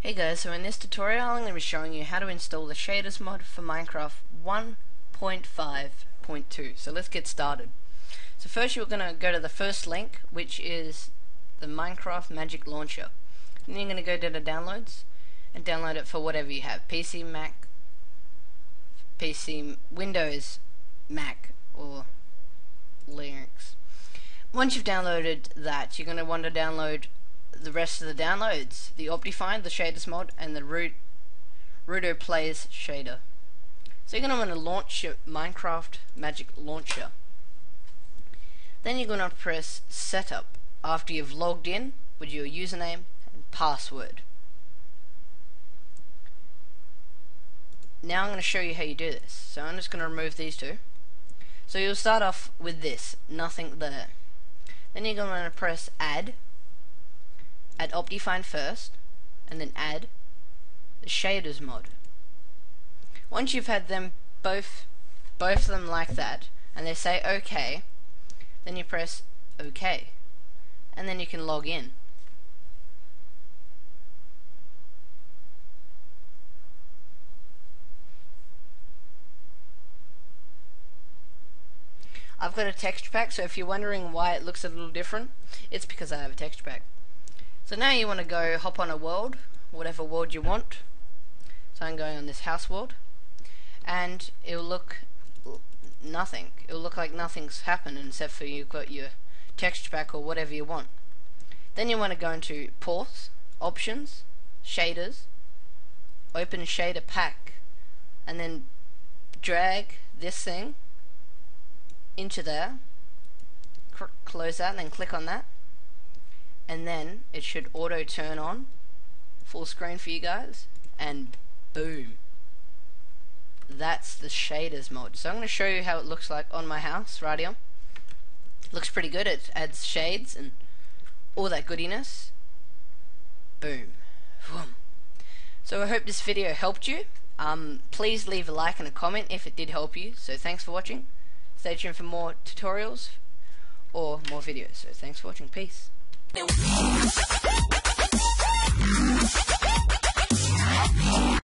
Hey guys, so in this tutorial I'm going to be showing you how to install the Shaders mod for Minecraft 1.5.2. So let's get started. So first you're going to go to the first link, which is the Minecraft Magic Launcher. Then you're going to go to the downloads and download it for whatever you have. PC, Mac, PC, Windows, Mac or Linux. Once you've downloaded that, you're going to want to download the rest of the downloads: the OptiFine, the ShadersMod, and the Ruto Plays shader. So you're going to want to launch your Minecraft Magic Launcher. Then you're going to press Setup after you've logged in with your username and password. Now I'm going to show you how you do this. So I'm just going to remove these two. So you'll start off with this, nothing there. Then you're going to press Add. Add OptiFine first, and then add the Shaders mod. Once you've had them both of them like that, and they say OK, then you press OK, and then you can log in. I've got a texture pack, so if you're wondering why it looks a little different, it's because I have a texture pack. So now you want to go hop on a world, whatever world you want. So I'm going on this house world, and it'll look nothing. It'll look like nothing's happened except for you've got your texture pack or whatever you want. Then you want to go into Pause, Options, Shaders, Open Shader Pack, and then drag this thing into there, close that, and then click on that. And then it should auto turn on full screen for you guys, and boom, that's the Shaders mod. So I'm going to show you how it looks like on my house right here. Looks pretty good. It adds shades and all that goodiness. Boom. Vroom. So I hope this video helped you. Please leave a like and a comment if it did help you. So thanks for watching. Stay tuned for more tutorials or more videos. So thanks for watching. Peace.